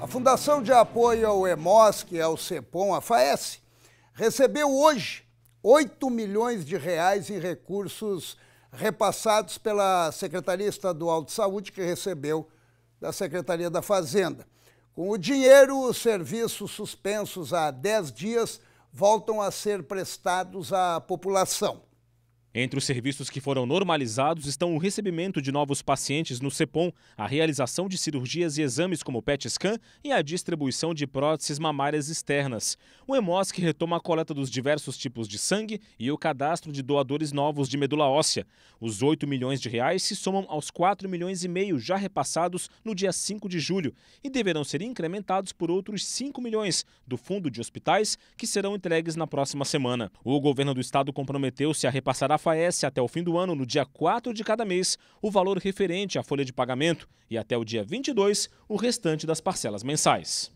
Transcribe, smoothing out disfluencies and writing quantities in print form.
A Fundação de Apoio ao Hemosc e ao Cepon, a Fahece, recebeu hoje 8 milhões de reais em recursos repassados pela Secretaria Estadual de Saúde, que recebeu da Secretaria da Fazenda. Com o dinheiro, os serviços suspensos há 10 dias voltam a ser prestados à população. Entre os serviços que foram normalizados estão o recebimento de novos pacientes no Cepon, a realização de cirurgias e exames como o PET scan e a distribuição de próteses mamárias externas. O Hemosc retoma a coleta dos diversos tipos de sangue e o cadastro de doadores novos de medula óssea. Os 8 milhões de reais se somam aos 4 milhões e meio já repassados no dia 5 de julho e deverão ser incrementados por outros 5 milhões do Fundo de Hospitais, que serão entregues na próxima semana. O governo do estado comprometeu-se a repassar a Fahece até o fim do ano, no dia 4 de cada mês, o valor referente à folha de pagamento e até o dia 22, o restante das parcelas mensais.